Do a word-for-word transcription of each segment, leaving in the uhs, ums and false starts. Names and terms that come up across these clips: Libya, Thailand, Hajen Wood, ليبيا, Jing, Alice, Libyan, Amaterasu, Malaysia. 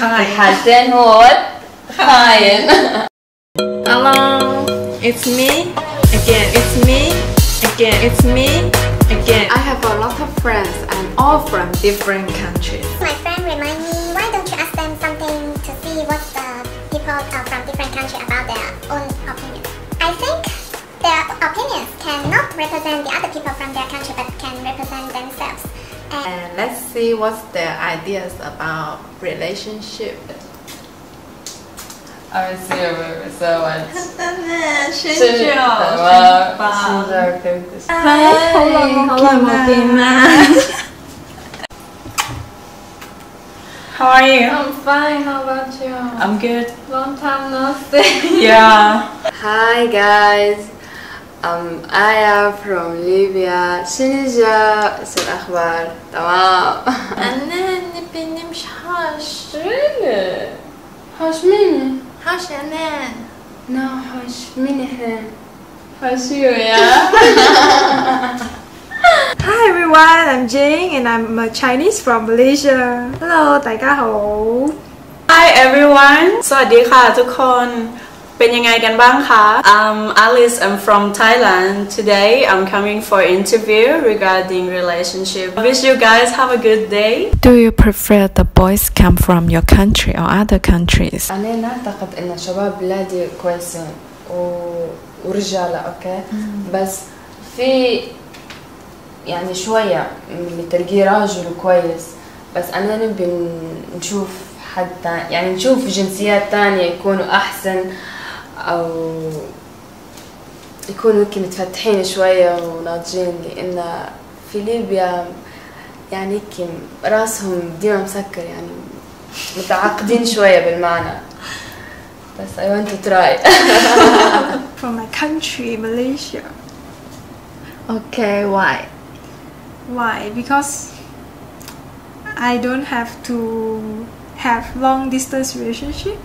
Hajen Wood. Hi. Hello. It's me again. It's me again. It's me again. I have a lot of friends and all from different countries. My friend remind me, why don't you ask them something to see what the people from different countries about their own opinion? I think their opinions cannot represent the other people from their country, but can represent themselves. And let's see what's their ideas about relationship. I see you with so much. How are you? I'm fine, how about you? I'm good. Long time no see. Yeah. Hi guys. Um, I am from Libya. Tunisia. What's the news? تمام. أنا نبي نمشي حاش. Really? حاش مين؟ How's your man? No, how's me? How's you, yeah? Hi everyone, I'm Jing and I'm a Chinese from Malaysia. Hello, 大家好. Hi everyone. สวัสดีค่ะทุกคนเป็นยังไงกันบ้างคะ I'm Alice. I'm from Thailand. Today I'm coming for interview regarding relationship. I wish you guys have a good day. Do you prefer the boys come from your country or other countries? أنا نعتقد إن شباب بلادي كويسين ورجالة أوكي بس في يعني شوية تلقي راجل كويس بس أنا نبي نشوف حتى يعني نشوف جنسيات تانية يكونوا أحسن. أو يكونوا كي متفتحين شوية وناضجين لأن في ليبيا يعني كي راسهم ديما مسكر يعني متعقدين شوية بالمعنى بس I want to try. From my country, Malaysia. Okay, why? Why? Because I don't have to have long distance relationship.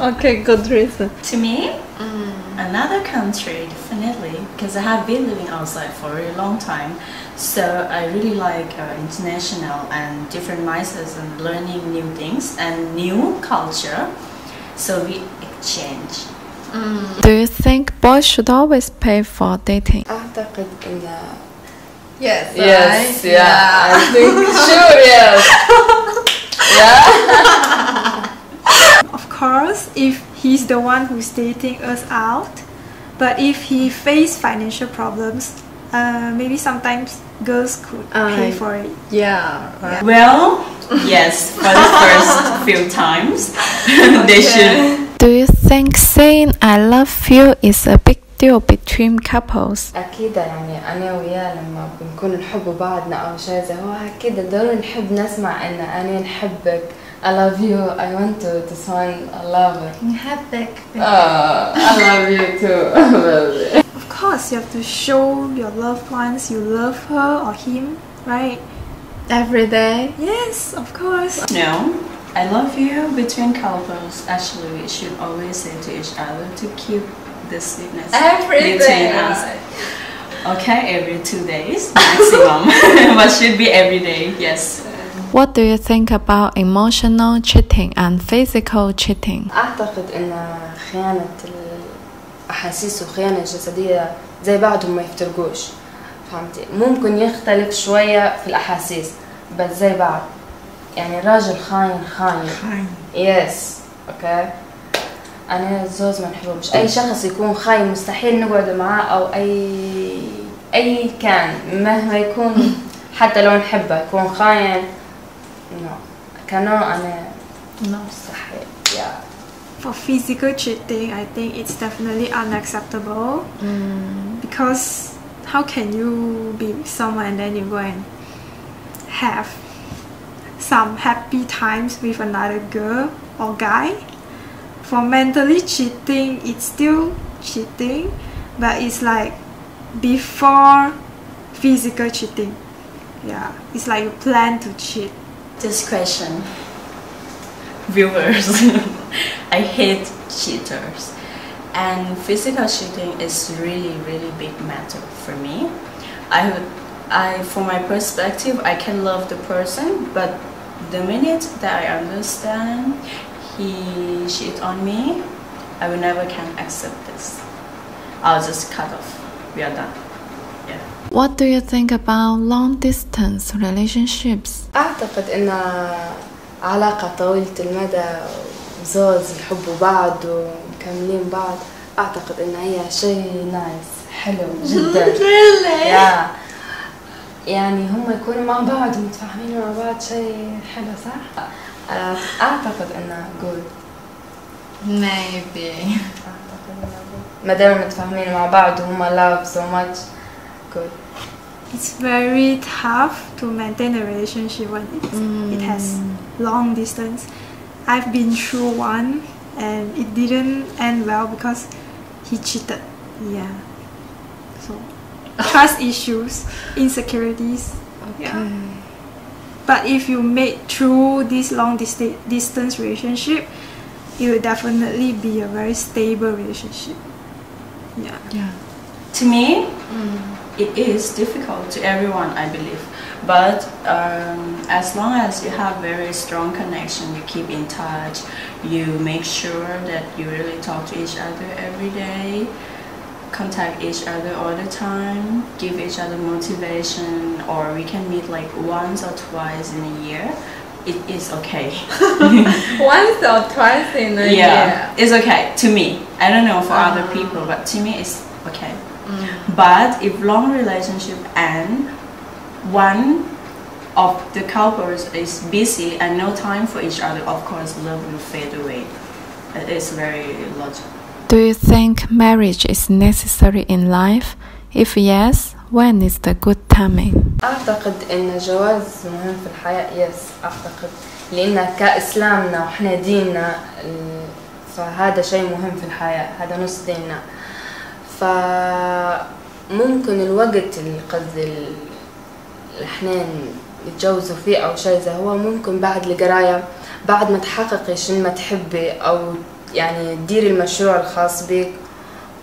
Okay, good reason. To me, mm. another country, definitely, because I have been living outside for a really long time, so I really like uh, international and different mindsets and learning new things and new culture, so we exchange. Mm. Do you think boys should always pay for dating? Yes, yes, right? Yeah, yeah. I think sure, yes. Yeah. Of course, if he's the one who's dating us out, but if he faced financial problems, uh, maybe sometimes girls could uh, pay for it. Yeah. Right. Well, yes, for the first few times, okay. They should. Do you think saying "I love you" is a big deal between couples? أكيد يعني أنا وياه لما بنكون نحب بعضنا أو شيء زي هو أكيد ضروري نحب نسمع إن أنا نحبك. I love you. I want to this one. I love it. Happy. Oh, I love you too. Of course, you have to show your loved ones you love her or him, right? Every day. Yes, of course. No, I love you between couples. Actually, we should always say to each other to keep the sweetness every between day. Us. Okay, every two days maximum, but should be every day. Yes. What do you think about emotional cheating and physical cheating? أعتقد إن خيانة الأحاسيس وخيانة الجسدية زي بعضهم ما يفترقوش فهمتي ممكن يختلف شوية في الأحاسيس بس زي بعض يعني الراجل خاين خاين خاين يس أوكي أنا الزوج ما نحبوش أي شخص يكون خاين مستحيل نقعد معاه أو أي أي كان مهما يكون حتى لو نحبه يكون خاين. No, I cannot. No, yeah. For physical cheating, I think it's definitely unacceptable. Mm. Because how can you be with someone and then you go and have some happy times with another girl or guy? For mentally cheating, it's still cheating, but it's like before physical cheating. Yeah, it's like you plan to cheat. This question, viewers, I hate cheaters, and physical cheating is really, really big matter for me. I, I, from my perspective, I can love the person, but the minute that I understand he cheated on me, I will never can accept this. I'll just cut off. We are done. Yeah. What do you think about long distance relationships? أعتقد إن علاقة طويلة المدى وزوج يحبوا بعض ومكملين بعض أعتقد إن هي شيء نايس حلو جدا. yeah. يعني هم يكونوا مع بعض ومتفاهمين مع بعض شيء حلو صح؟ أعتقد إنه good. Maybe. أعتقد إنه good. ما دام متفاهمين مع بعض وهم love so much good. It's very tough to maintain a relationship when it's, mm. it has long distance. I've been through one and it didn't end well because he cheated. Yeah. So. Trust issues, insecurities. Okay. Yeah. But if you made through this long distance relationship, it will definitely be a very stable relationship. Yeah. Yeah. To me, mm. it is difficult to everyone, I believe. But um, as long as you have very strong connection, you keep in touch, you make sure that you really talk to each other every day. Contact each other all the time, give each other motivation, or we can meet like once or twice in a year. It is okay. Once or twice in a yeah, year. Yeah, it's okay to me. I don't know for um. other people, but to me it's okay. Mm. But if long relationship end, one of the couples is busy and no time for each other, of course love will fade away. It is very logical. Do you think marriage is necessary in life? If yes, when is the good timing? أعتقد إن الجواز مهم في الحياة. Yes, أعتقد لأن كإسلامنا وإحنا ديننا فهذا شيء مهم في الحياة. هذا نص ديننا. فممكن الوقت اللي قصدي الإحنا يتجوزوا فيه أو شيء زي هو ممكن بعد القراية بعد ما تحققي شن ما تحبي أو يعني تديري المشروع الخاص بك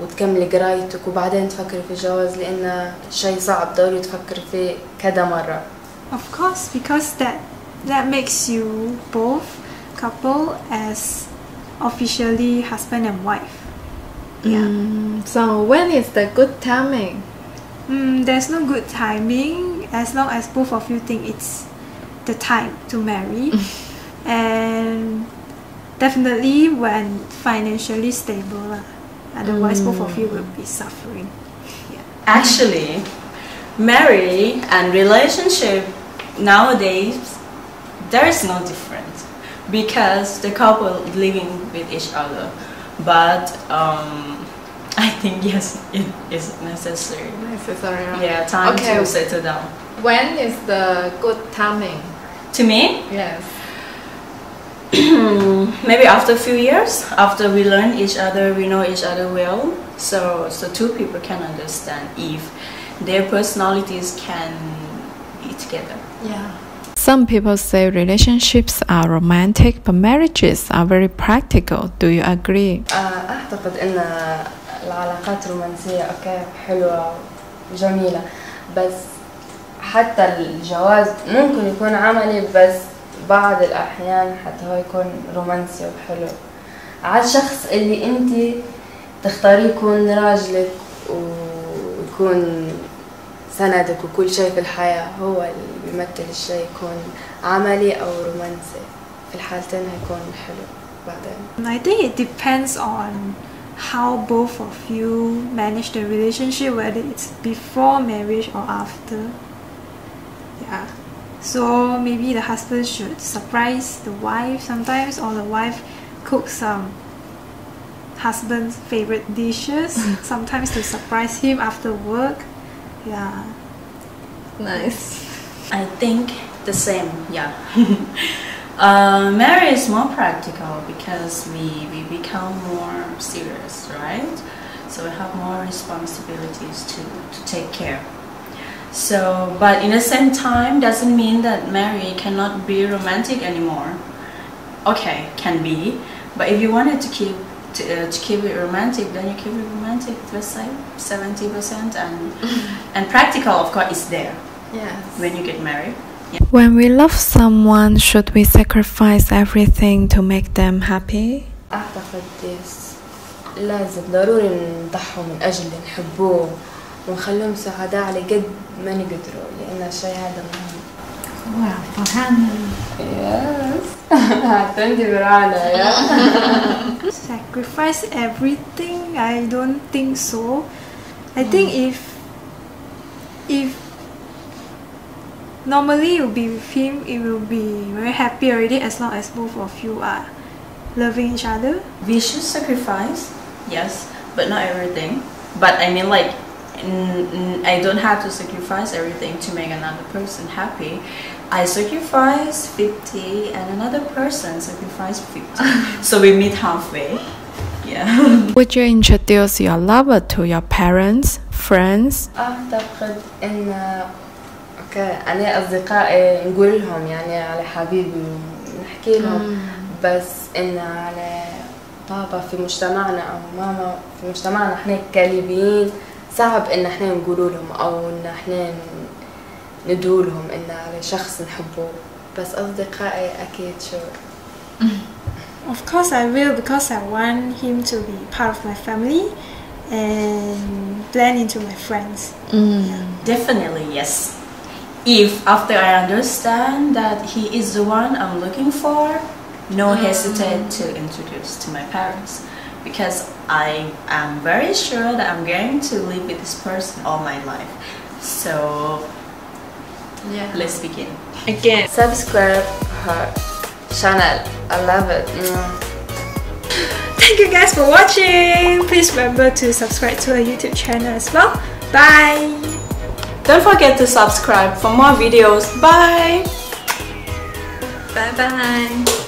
وتكملي قرايتك وبعدين تفكري في الجواز لأنه شيء صعب ضروري تفكري فيه كذا مرة. Of course, because that that makes you both couple as officially husband and wife. Yeah. Mm, so when is the good timing? Mm, there's no good timing as long as both of you think it's the time to marry and. Definitely when financially stable, otherwise mm. both of you will be suffering. Yeah. Actually, marriage and relationship nowadays, there is no difference because the couple living with each other. But um, I think yes, it is necessary. Necessary. Right? Yeah, time okay. to settle down. When is the good timing? To me? Yes. Maybe after a few years, after we learn each other, we know each other well, so so two people can understand if their personalities can be together. Yeah. Some people say relationships are romantic, but marriages are very practical. Do you agree? أعتقد إن العلاقات الرومانسية أوكي حلوة وجميلة بس حتى الجواز ممكن يكون عملي بس. بعض الأحيان حتى هو يكون رومانسي وحلو على الشخص اللي أنت تختاريه يكون راجلك ويكون سندك وكل شيء في الحياة هو اللي بيمثل الشيء يكون عملي أو رومانسي في الحالتين هيكون حلو بعدين. I think it depends on how both of you manage the relationship whether it's before marriage or after. Yeah. So maybe the husband should surprise the wife sometimes, or the wife cooks some husband's favorite dishes sometimes to surprise him after work. Yeah, nice. I think the same. Yeah, uh, marriage is more practical because we we become more serious, right? So we have more responsibilities to to take care. So, but in the same time, doesn't mean that marriage cannot be romantic anymore. Okay, can be, but if you wanted to keep to, uh, to keep it romantic, then you keep it romantic. Let's say seventy percent, and and practical, of course, is there. Yes. When you get married, When we love someone, should we sacrifice everything to make them happy? أعتقد لازم ضروري نضحوا من أجل نحبوه ونخليهم سعداء على قد ما نقدروا لأن الشيء هذا مهم. واو فهمنا. Yes. هتندي برانا يا. Sacrifice everything? I don't think so. I think if if normally you'll be with him, it will be very happy already as long as both of you are loving each other. We should sacrifice, yes, but not everything. But I mean like, I don't have to sacrifice everything to make another person happy. I sacrifice fifty and another person sacrifice fifty. So we meet halfway. Yeah. Would you introduce your lover to your parents, friends? أنا أصدقائي نقول لهم يعني على حبيبي ونحكي لهم بس إن على بابا في مجتمعنا أو ماما في مجتمعنا إحنا كليبيين صعب إن إحنا نقول لهم أو إن إحنا ندول لهم إن على شخص نحبه بس أصدقائي أكيد شو. Of course I will because I want him to be part of my family. And blend into my friends. Mm. Definitely yes. If after I understand that he is the one I'm looking for, no hesitate to introduce to my parents because I am very sure that I'm going to live with this person all my life. So yeah, let's begin. Again, subscribe her channel. I love it. Mm. Thank you guys for watching. Please remember to subscribe to our YouTube channel as well. Bye. Don't forget to subscribe for more videos. Bye. Bye bye.